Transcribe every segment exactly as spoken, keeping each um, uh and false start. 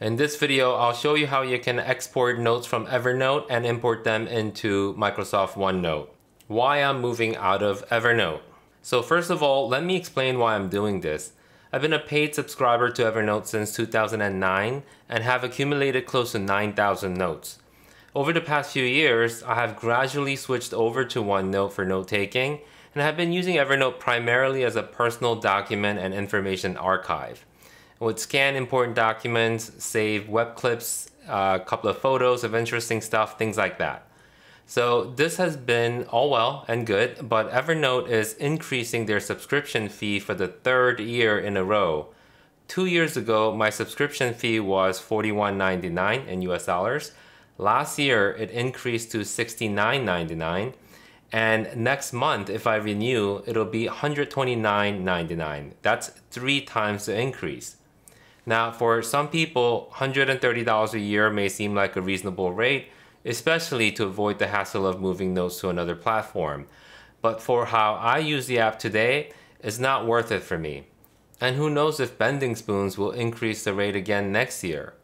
In this video, I'll show you how you can export notes from Evernote and import them into Microsoft OneNote. Why I'm moving out of Evernote. So first of all, let me explain why I'm doing this. I've been a paid subscriber to Evernote since two thousand nine and have accumulated close to nine thousand notes. Over the past few years, I have gradually switched over to OneNote for note-taking and have been using Evernote primarily as a personal document and information archive. I would scan important documents, save web clips, a uh, couple of photos of interesting stuff, things like that. So this has been all well and good, but Evernote is increasing their subscription fee for the third year in a row. Two years ago, my subscription fee was forty-one ninety-nine in U S dollars. Last year, it increased to sixty-nine ninety-nine. And next month, if I renew, it'll be one hundred twenty-nine ninety-nine. That's three times the increase. Now, for some people, one hundred thirty dollars a year may seem like a reasonable rate, especially to avoid the hassle of moving notes to another platform. But for how I use the app today, it's not worth it for me. And who knows if Bending Spoons will increase the rate again next year.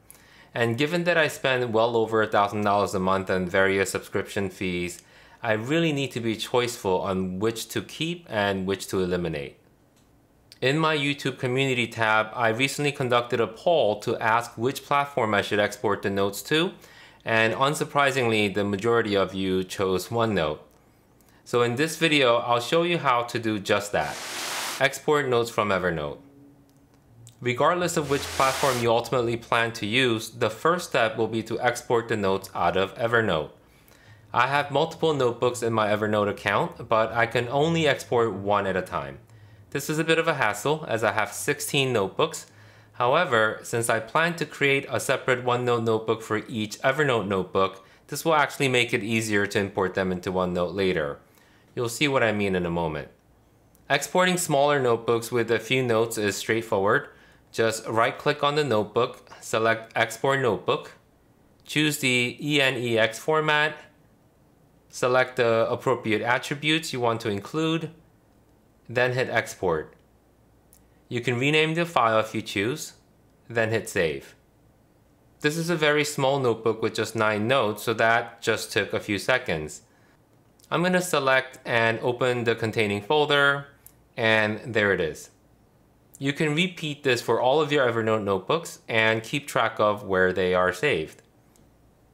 And given that I spend well over one thousand dollars a month on various subscription fees, I really need to be choiceful on which to keep and which to eliminate. In my YouTube community tab, I recently conducted a poll to ask which platform I should export the notes to, and unsurprisingly, the majority of you chose OneNote. So in this video, I'll show you how to do just that. Export notes from Evernote. Regardless of which platform you ultimately plan to use, the first step will be to export the notes out of Evernote. I have multiple notebooks in my Evernote account, but I can only export one at a time. This is a bit of a hassle as I have sixteen notebooks. However, since I plan to create a separate OneNote notebook for each Evernote notebook, this will actually make it easier to import them into OneNote later. You'll see what I mean in a moment. Exporting smaller notebooks with a few notes is straightforward. Just right-click on the notebook, select Export Notebook, choose the E N E X format, select the appropriate attributes you want to include, then hit export. You can rename the file if you choose, then hit save. This is a very small notebook with just nine notes, so that just took a few seconds. I'm going to select and open the containing folder, and there it is. You can repeat this for all of your Evernote notebooks and keep track of where they are saved.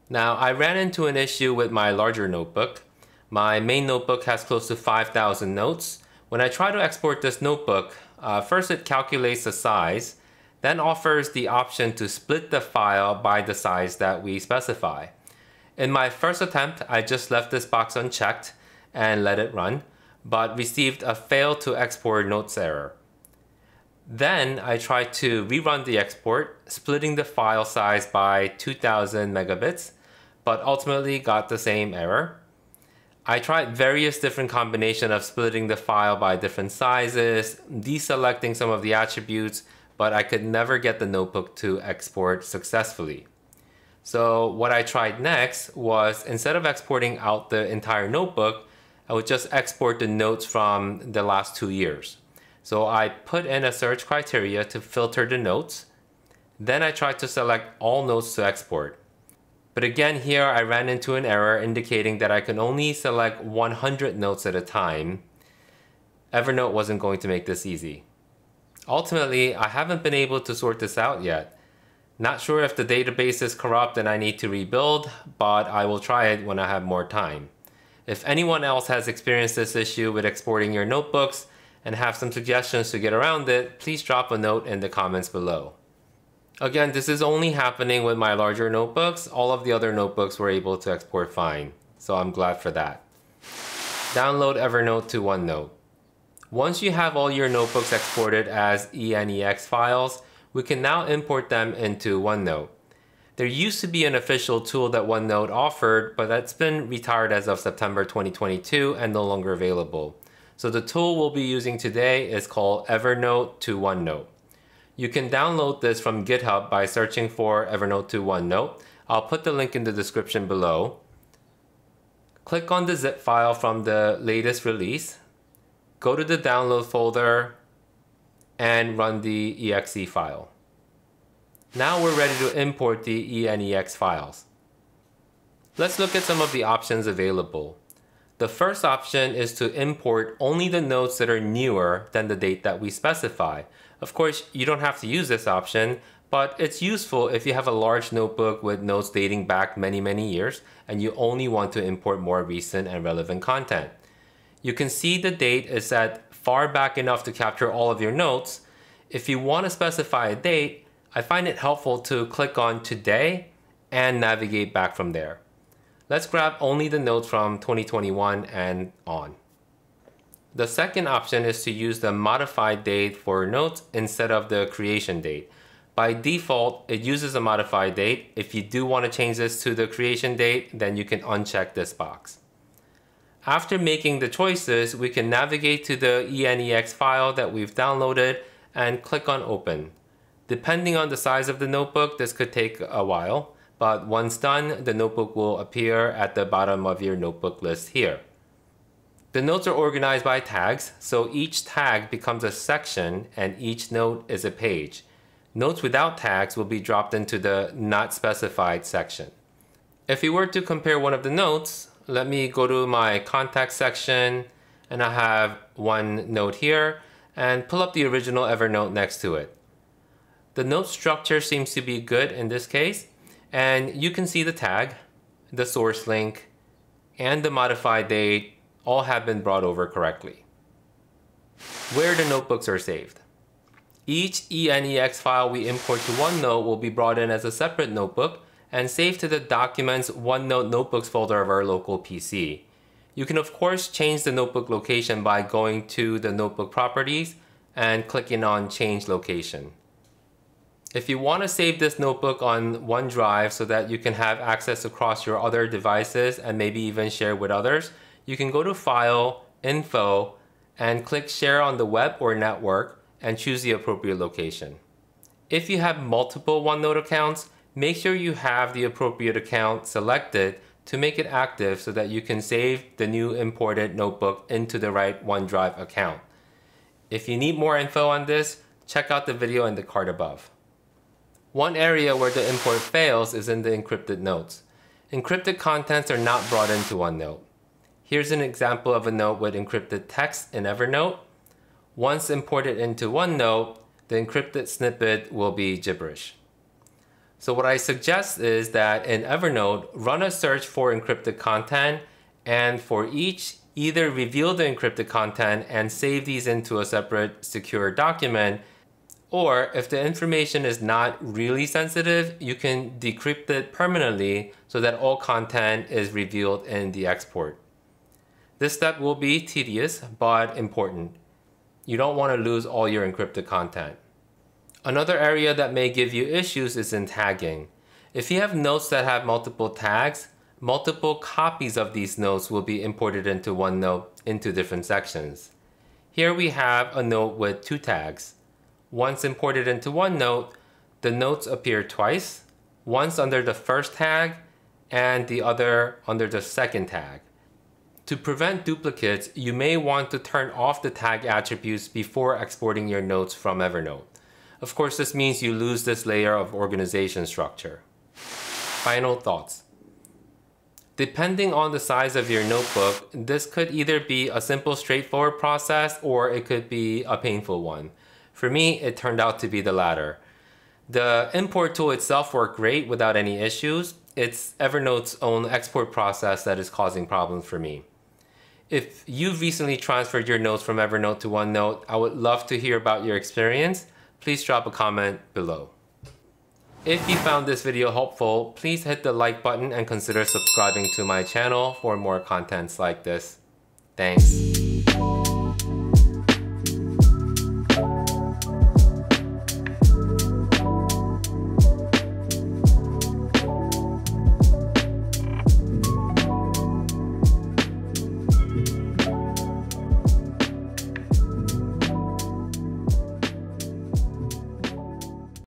Now, I ran into an issue with my larger notebook. My main notebook has close to five thousand notes. When I try to export this notebook, uh, first it calculates the size, then offers the option to split the file by the size that we specify. In my first attempt, I just left this box unchecked and let it run, but received a fail to export notes error. Then I tried to rerun the export, splitting the file size by two thousand megabits, but ultimately got the same error. I tried various different combinations of splitting the file by different sizes, deselecting some of the attributes, but I could never get the notebook to export successfully. So what I tried next was, instead of exporting out the entire notebook, I would just export the notes from the last two years. So I put in a search criteria to filter the notes. Then I tried to select all notes to export. But again, here I ran into an error indicating that I can only select one hundred notes at a time. Evernote wasn't going to make this easy. Ultimately, I haven't been able to sort this out yet. Not sure if the database is corrupt and I need to rebuild, but I will try it when I have more time. If anyone else has experienced this issue with exporting your notebooks and have some suggestions to get around it, please drop a note in the comments below. Again, this is only happening with my larger notebooks. All of the other notebooks were able to export fine, so I'm glad for that. Download Evernote to OneNote. Once you have all your notebooks exported as E N E X files, we can now import them into OneNote. There used to be an official tool that OneNote offered, but that's been retired as of September twenty twenty-two and no longer available. So the tool we'll be using today is called Evernote to OneNote. You can download this from GitHub by searching for Evernote to OneNote. I'll put the link in the description below. Click on the zip file from the latest release. Go to the download folder and run the E X E file. Now we're ready to import the E N E X files. Let's look at some of the options available. The first option is to import only the notes that are newer than the date that we specify. Of course, you don't have to use this option, but it's useful if you have a large notebook with notes dating back many, many years, and you only want to import more recent and relevant content. You can see the date is set far back enough to capture all of your notes. If you want to specify a date, I find it helpful to click on Today and navigate back from there. Let's grab only the notes from twenty twenty-one and on. The second option is to use the modified date for notes instead of the creation date. By default, it uses a modified date. If you do want to change this to the creation date, then you can uncheck this box. After making the choices, we can navigate to the E N E X file that we've downloaded and click on Open. Depending on the size of the notebook, this could take a while, but once done, the notebook will appear at the bottom of your notebook list here. The notes are organized by tags, so each tag becomes a section and each note is a page. Notes without tags will be dropped into the Not Specified section. If you were to compare one of the notes, let me go to my Contacts section, and I have one note here, and pull up the original Evernote next to it. The note structure seems to be good in this case, and you can see the tag, the source link, and the modified date all have been brought over correctly. Where the notebooks are saved. Each E N E X file we import to OneNote will be brought in as a separate notebook and saved to the Documents OneNote Notebooks folder of our local P C. You can of course change the notebook location by going to the notebook properties and clicking on Change Location. If you want to save this notebook on OneDrive so that you can have access across your other devices and maybe even share with others, you can go to File, Info, and click Share on the Web or Network and choose the appropriate location. If you have multiple OneNote accounts, make sure you have the appropriate account selected to make it active so that you can save the new imported notebook into the right OneDrive account. If you need more info on this, check out the video in the card above. One area where the import fails is in the encrypted notes. Encrypted contents are not brought into OneNote. Here's an example of a note with encrypted text in Evernote. Once imported into OneNote, the encrypted snippet will be gibberish. So what I suggest is that in Evernote, run a search for encrypted content, and for each, either reveal the encrypted content and save these into a separate secure document, or if the information is not really sensitive, you can decrypt it permanently so that all content is revealed in the export. This step will be tedious, but important. You don't want to lose all your encrypted content. Another area that may give you issues is in tagging. If you have notes that have multiple tags, multiple copies of these notes will be imported into OneNote into different sections. Here we have a note with two tags. Once imported into OneNote, the notes appear twice, once under the first tag and the other under the second tag. To prevent duplicates, you may want to turn off the tag attributes before exporting your notes from Evernote. Of course, this means you lose this layer of organization structure. Final thoughts. Depending on the size of your notebook, this could either be a simple, straightforward process or it could be a painful one. For me, it turned out to be the latter. The import tool itself worked great without any issues. It's Evernote's own export process that is causing problems for me. If you've recently transferred your notes from Evernote to OneNote, I would love to hear about your experience. Please drop a comment below. If you found this video helpful, please hit the like button and consider subscribing to my channel for more contents like this. Thanks.